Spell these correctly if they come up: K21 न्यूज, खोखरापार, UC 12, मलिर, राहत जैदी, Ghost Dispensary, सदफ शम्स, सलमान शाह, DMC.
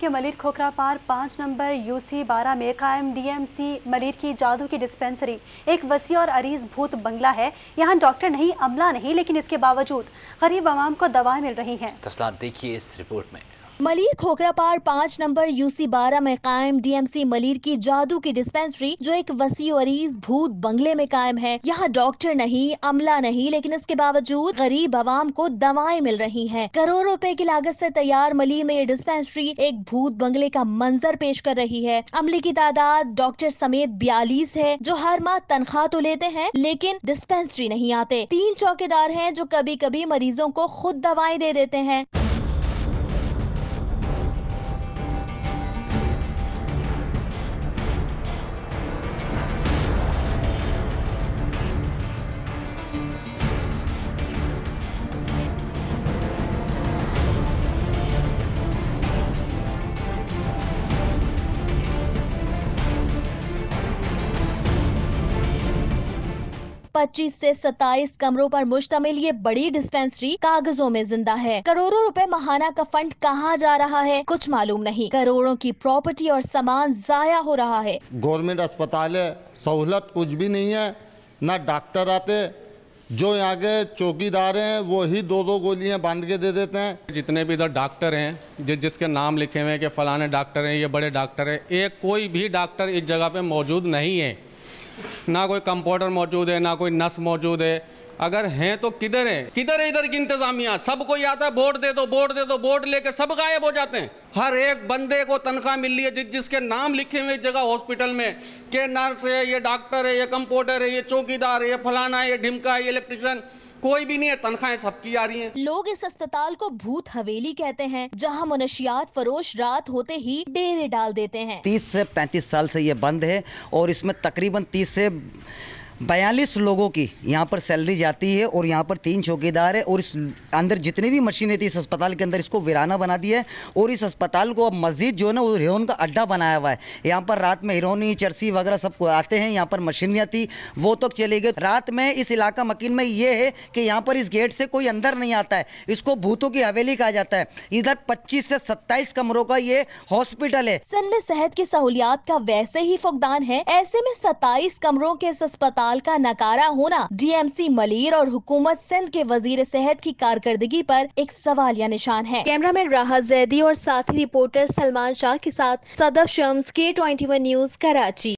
के मलिर खोखरापार 5 number UC 12 में कायम DMC मलिर की जादू की डिस्पेंसरी एक वसी और अरीज भूत बंगला है। यहाँ डॉक्टर नहीं, अमला नहीं, लेकिन इसके बावजूद गरीब आवाम को दवाएं मिल रही हैं। तफसीलात देखिए इस रिपोर्ट में। मलिर खोखरापार 5 नंबर UC 12 में कायम DMC मलिर की जादू की डिस्पेंसरी जो एक वसी अरीज भूत बंगले में कायम है। यहाँ डॉक्टर नहीं, अमला नहीं, लेकिन इसके बावजूद गरीब आवाम को दवाएं मिल रही हैं। करोड़ों रुपए की लागत से तैयार मलिर में ये डिस्पेंसरी एक भूत बंगले का मंजर पेश कर रही है। अमले की तादाद डॉक्टर समेत 42 है जो हर माह तनख्वाह तो लेते हैं लेकिन डिस्पेंसरी नहीं आते। 3 चौकीदार है जो कभी कभी मरीजों को खुद दवाएं दे देते हैं। पच्चीस से 27 कमरों पर मुश्तमिल ये बड़ी डिस्पेंसरी कागजों में जिंदा है। करोड़ों रुपए महाना का फंड कहाँ जा रहा है कुछ मालूम नहीं। करोड़ों की प्रॉपर्टी और सामान जाया हो रहा है। गवर्नमेंट अस्पताल है, सहूलत कुछ भी नहीं है, ना डॉक्टर आते। जो यहाँ के चौकीदार हैं वो ही 2-2 गोलियाँ बांध के दे देते हैं। जितने भी इधर डॉक्टर हैं जिसके नाम लिखे हुए हैं कि फलाने डॉक्टर हैं, ये बड़े डॉक्टर हैं, एक कोई भी डॉक्टर इस जगह पे मौजूद नहीं है। ना कोई कंपाउंडर मौजूद है, ना कोई नर्स मौजूद है। अगर हैं तो किधर है? किधर है इधर की इंतजामिया? सब कोई आता है वोट दे दो, वोट दे दो, वोट लेके सब गायब हो जाते हैं। हर एक बंदे को तनख्वाह मिल रही है जिसके नाम लिखे हुए जगह हॉस्पिटल में के नर्स है, ये डॉक्टर है, ये कंपाउंडर है, ये चौकीदार है, ये फलाना है, ये ढिमका है, ये इलेक्ट्रिशियन, कोई भी नहीं है। तनख्वाहें सबकी आ रही हैं। लोग इस अस्पताल को भूत हवेली कहते हैं जहां मनशियात फरोश रात होते ही डेरे डाल देते हैं। 30 से 35 साल से ये बंद है और इसमें तकरीबन 30 से 42 लोगों की यहाँ पर सैलरी जाती है और यहाँ पर 3 चौकीदार है और इस अंदर जितनी भी मशीनें थी इस अस्पताल के अंदर इसको वीराना बना दिया है और इस अस्पताल को अब मस्जिद जो है ना वो हेरोन का अड्डा बनाया हुआ है। यहाँ पर रात में हेरोनी चरसी वगैरह सबको आते हैं। यहाँ पर मशीनियाँ थी वो तो चले गए। रात में इस इलाका मकीन में ये है कि यहाँ पर इस गेट से कोई अंदर नहीं आता है। इसको भूतों की हवेली कहा जाता है। इधर 25 से 27 कमरों का ये हॉस्पिटल है। सिंध में सेहत की सहूलियात का वैसे ही फुकदान है, ऐसे में 27 कमरों के इस अस्पताल का नकारा होना DMC मलिर और हुकूमत सिंध के वजीर सेहत की कारकर्दगी पर एक सवालिया निशान है। कैमरामैन राहत जैदी और साथी रिपोर्टर सलमान शाह के साथ सदफ शम्स, K21 न्यूज, कराची।